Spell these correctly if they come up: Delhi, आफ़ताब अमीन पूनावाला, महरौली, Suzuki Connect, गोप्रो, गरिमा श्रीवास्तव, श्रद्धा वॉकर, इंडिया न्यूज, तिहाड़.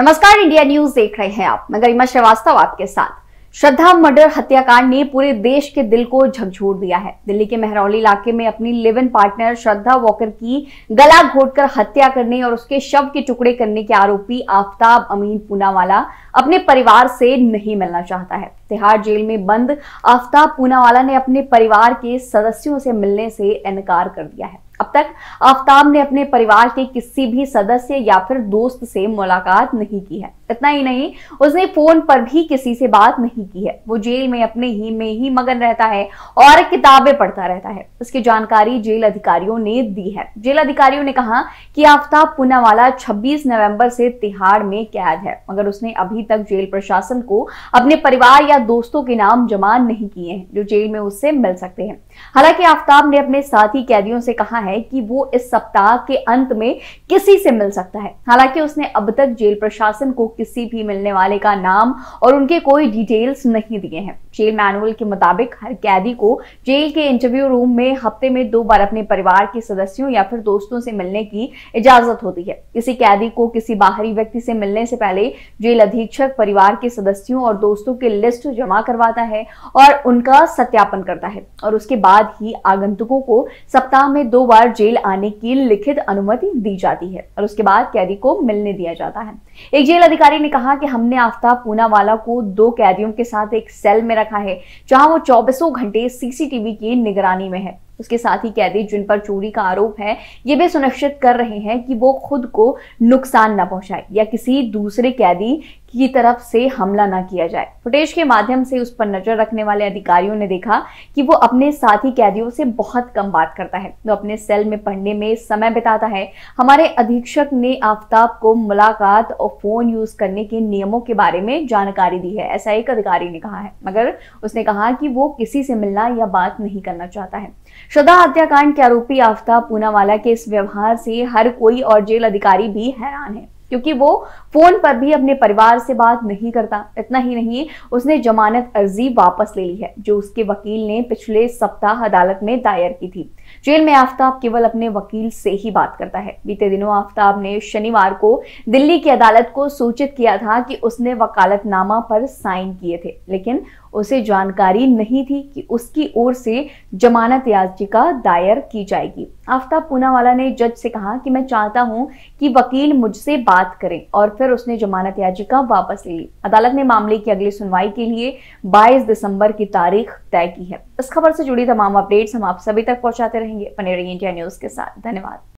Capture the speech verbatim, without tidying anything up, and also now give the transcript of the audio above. नमस्कार, इंडिया न्यूज देख रहे हैं आप। मैं गरिमा श्रीवास्तव आपके साथ। श्रद्धा मर्डर हत्याकांड ने पूरे देश के दिल को झकझोर दिया है। दिल्ली के महरौली इलाके में अपनी live in partner श्रद्धा वॉकर की गला घोटकर हत्या करने और उसके शव के टुकड़े करने के आरोपी आफ़ताब अमीन पूनावाला अपने परिवार से नहीं मिलना चाहता है। तिहाड़ जेल में बंद आफ़ताब पूनावाला ने अपने परिवार के सदस्यों से मिलने से इनकार कर दिया है। अब तक आफ़ताब ने अपने परिवार के किसी भी सदस्य या फिर दोस्त से मुलाकात नहीं की है। इतना ही नहीं, उसने फोन पर भी किसी से बात नहीं की है। वो जेल में अपने ही में ही मगन रहता है और किताबें पढ़ता रहता है। इसकी जानकारी जेल अधिकारियों ने दी है। जेल अधिकारियों ने कहा कि आफ़ताब पूनावाला छब्बीस नवंबर से तिहाड़ में कैद है, मगर उसने अभी तक जेल प्रशासन को अपने परिवार या दोस्तों के नाम जमा नहीं किए हैं जो जेल में उससे मिल सकते हैं। हालांकि आफ़ताब ने अपने साथी कैदियों से कहा है कि वो इस सप्ताह के अंत में किसी से मिल सकता है। हालांकि उसने अब तक जेल प्रशासन को किसी भी मिलने वाले का नाम और उनके कोई डिटेल्स नहीं दिए हैं। जेल मैनुअल के मुताबिक हर कैदी को जेल के इंटरव्यू रूम में हफ्ते में दो बार अपने परिवार के सदस्यों या फिर दोस्तों से मिलने की इजाजत होती है। किसी कैदी को किसी बाहरी व्यक्ति से मिलने से पहले जेल अधीक्षक परिवार के सदस्यों और दोस्तों की लिस्ट जमा करवाता है और उनका सत्यापन करता है और उसके बाद ही आगंतुकों को सप्ताह में दो बार जेल आने की लिखित अनुमति दी जाती है और उसके बाद कैदी को मिलने दिया जाता है। एक जेल अधिकारी ने कहा कि हमने आफ़ताब पूनावाला को दो कैदियों के साथ एक सेल में रखा है, जहां वो चौबीसों घंटे सीसीटीवी की निगरानी में है। उसके साथ ही कैदी जिन पर चोरी का आरोप है, ये भी सुनिश्चित कर रहे हैं कि वो खुद को नुकसान न पहुंचाए या किसी दूसरे कैदी की तरफ से हमला न किया जाए। फुटेज के माध्यम से उस पर नजर रखने वाले अधिकारियों ने देखा कि वो अपने साथी कैदियों से बहुत कम बात करता है। वो अपने सेल में पढ़ने में समय बिताता है। हमारे अधीक्षक ने आफ़ताब को मुलाकात और फोन यूज करने के नियमों के बारे में जानकारी दी है, ऐसा एक अधिकारी ने कहा है, मगर उसने कहा कि वो किसी से मिलना या बात नहीं करना चाहता है। श्रद्धा हत्याकांड के आरोपी आफ़ताब पूनावाला के इस व्यवहार से हर कोई और जेल अधिकारी भी हैरान है, क्योंकि वो फोन पर भी अपने परिवार से बात नहीं करता। इतना ही नहीं, उसने जमानत अर्जी वापस ले ली है जो उसके वकील ने पिछले सप्ताह अदालत में दायर की थी। जेल में आफ़ताब केवल अपने वकील से ही बात करता है। बीते दिनों आफ़ताब ने शनिवार को दिल्ली की अदालत को सूचित किया था कि उसने वकालतनामा पर साइन किए थे, लेकिन उसे जानकारी नहीं थी कि उसकी ओर से जमानत याचिका दायर की जाएगी। आफ़ताब पूनावाला ने जज से कहा कि मैं चाहता हूं कि वकील मुझसे बात करें, और फिर उसने जमानत याचिका वापस ले ली। अदालत ने मामले की अगली सुनवाई के लिए बाईस दिसंबर की तारीख तय की है। इस खबर से जुड़ी तमाम अपडेट्स हम आप सभी तक पहुंचाते रहेंगे। बने रहिए इंडिया न्यूज के साथ। धन्यवाद।